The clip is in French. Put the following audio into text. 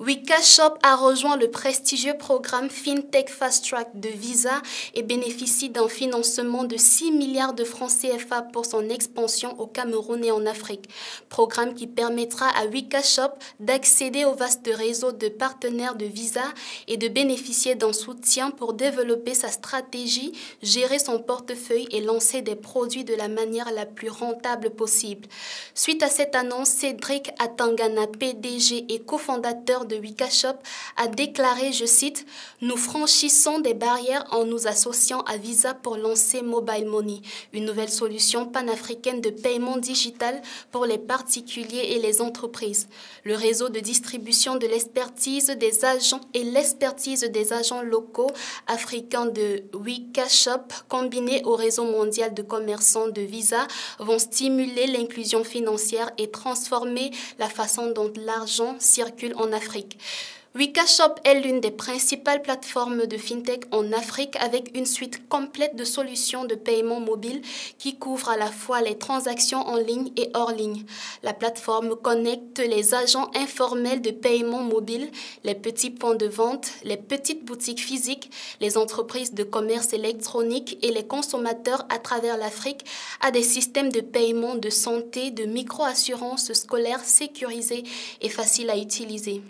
WeCashUp a rejoint le prestigieux programme Fintech Fast Track de Visa et bénéficie d'un financement de 6 milliards de francs CFA pour son expansion au Cameroun et en Afrique. Programme qui permettra à WeCashUp d'accéder au vaste réseau de partenaires de Visa et de bénéficier d'un soutien pour développer sa stratégie, gérer son portefeuille et lancer des produits de la manière la plus rentable possible. Suite à cette annonce, Cédric Atangana, PDG et cofondateur de WeCashUp, a déclaré, je cite, « Nous franchissons des barrières en nous associant à Visa pour lancer Mobile Money, une nouvelle solution panafricaine de paiement digital pour les particuliers et les entreprises. Le réseau de distribution de l'expertise des agents et l'expertise des agents locaux africains de WeCashUp, combiné au réseau mondial de commerçants de Visa, vont stimuler l'inclusion financière et transformer la façon dont l'argent circule en Afrique. » WeCashUp est l'une des principales plateformes de fintech en Afrique avec une suite complète de solutions de paiement mobile qui couvre à la fois les transactions en ligne et hors ligne. La plateforme connecte les agents informels de paiement mobile, les petits points de vente, les petites boutiques physiques, les entreprises de commerce électronique et les consommateurs à travers l'Afrique à des systèmes de paiement de santé, de micro-assurance scolaire sécurisés et faciles à utiliser.